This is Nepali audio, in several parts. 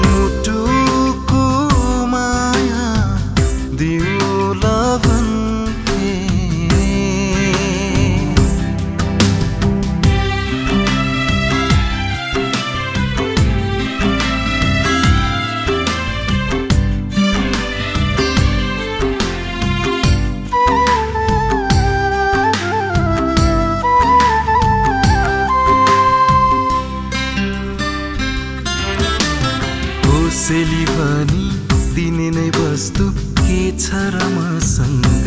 Mutuku maya diulawan सेली बनी दिने नै वस्तु के छ रमसँग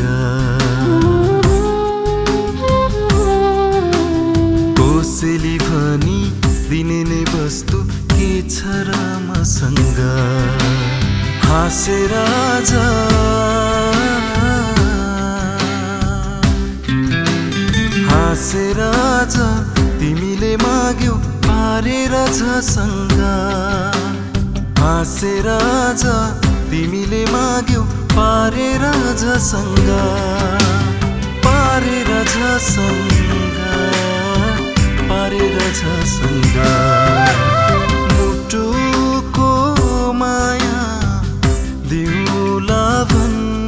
कोसेली बनी दिने नै वस्तु के छ रमसँग हाँसेर जा हाँसेर जा तिमीले माग्यौ पारेर छसँग हाँसे राजा तिमीले माग्यौ पारे राजासँग पारे राजासँग पारे राजासँग मुटुको माया दिउला भन्थे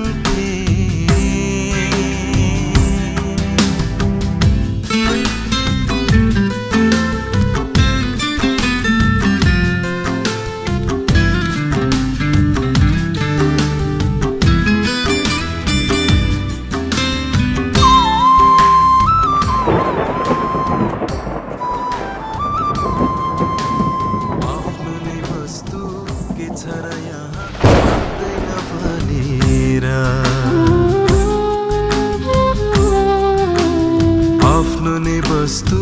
वस्तु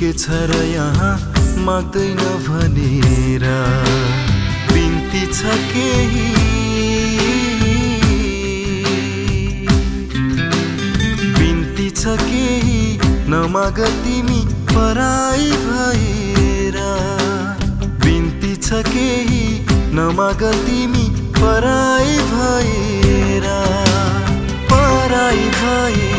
के छ र यहाँ माग्दैन भनेर बिन्ती छ केही बिन्ती छ केही नमाग तिमी पराई भएर बिन्ती छ केही नमाग तिमी पराई भएर